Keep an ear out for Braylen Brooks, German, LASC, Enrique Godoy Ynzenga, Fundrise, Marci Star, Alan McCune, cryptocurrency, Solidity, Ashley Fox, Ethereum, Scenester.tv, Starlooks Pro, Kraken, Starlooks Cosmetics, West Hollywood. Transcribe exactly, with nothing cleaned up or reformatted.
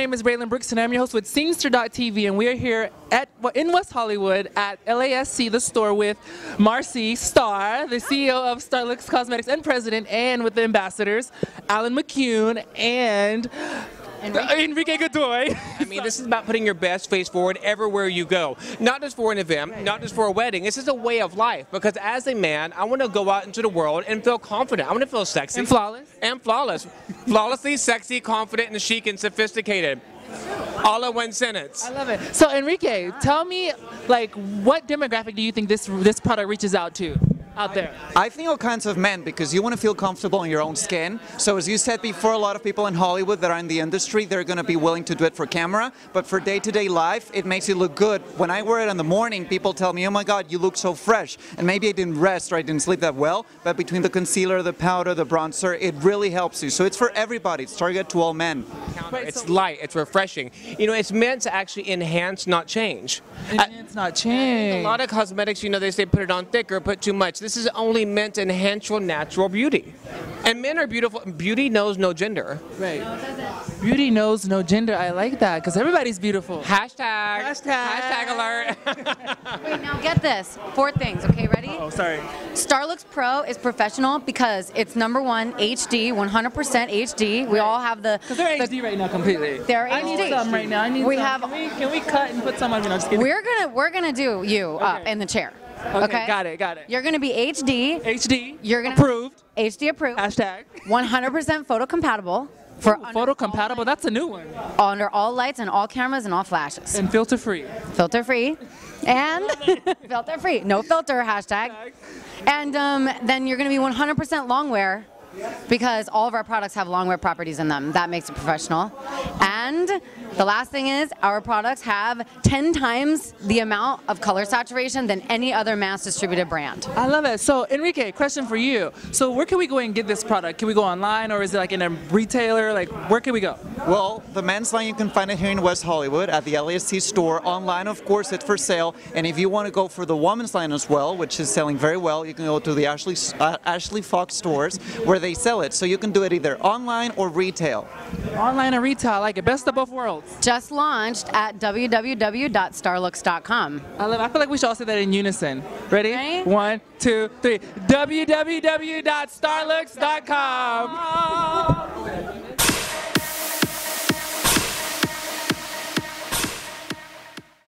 name is Braylen Brooks, and I'm your host with Scenester dot T V, and we are here at in West Hollywood at L A S C, the store, with Marci Star, the C E O of Starlooks Cosmetics and president, and with the ambassadors, Alan McCune and Enrique, Enrique Godoy. I mean, this is about putting your best face forward everywhere you go. Not just for an event, right, not right, just for a wedding. This is a way of life, because as a man, I want to go out into the world and feel confident. I want to feel sexy. And flawless. And flawless. Flawlessly sexy, confident, and chic, and sophisticated. All in one sentence. I love it. So Enrique, tell me, like, what demographic do you think this, this product reaches out to? Out there. I think all kinds of men, because you want to feel comfortable in your own skin. So as you said before, a lot of people in Hollywood that are in the industry, they're going to be willing to do it for camera, but for day-to-day life, it makes you look good. When I wear it in the morning, people tell me, oh my God, you look so fresh. And maybe I didn't rest or I didn't sleep that well, but between the concealer, the powder, the bronzer, it really helps you. So it's for everybody. It's targeted to all men. It's light, it's refreshing. You know, it's meant to actually enhance, not change. Enhance, not change. A lot of cosmetics, you know, they say put it on thicker, put too much. This is only meant to enhance your natural beauty. And men are beautiful. Beauty knows no gender. Right. Beauty knows no gender. I like that, because everybody's beautiful. Hashtag. Hashtag. Hashtag alert. Wait, now get this. Four things. Okay, ready? Uh oh, sorry. Starlooks Pro is professional because it's number one H D, one hundred percent H D. We all have the. Because they're the, H D right now completely. They're I H D. I need some right now. I need we some. Have, can, we, can we cut and put some on? No, just kidding. We're gonna we're gonna do you okay. up in the chair. Okay, okay, got it, got it. You're going to be H D. H D. You're going to approved. H D approved. Hashtag. one hundred percent photo compatible. For Ooh, photo compatible. That's a new one. Under all lights and all cameras and all flashes. And filter free. Filter free. And filter free. No filter. Hashtag. Hashtag. And um, then you're going to be one hundred percent long wear, because all of our products have long wear properties in them. That makes it professional. And the last thing is, our products have ten times the amount of color saturation than any other mass distributed brand. I love it. So Enrique, question for you. So where can we go and get this product? Can we go online, or is it like in a retailer? Like, where can we go? Well, the men's line, you can find it here in West Hollywood at the L A S C store. Online, of course, it's for sale. And if you want to go for the women's line as well, which is selling very well, you can go to the Ashley, uh, Ashley Fox stores, where they sell it. So you can do it either online or retail. Online or retail, I like it. Best of both worlds. Just launched at w w w dot starlooks dot com. I love it. I feel like we should all say that in unison. Ready? Right? One, two, three. w w w dot starlooks dot com.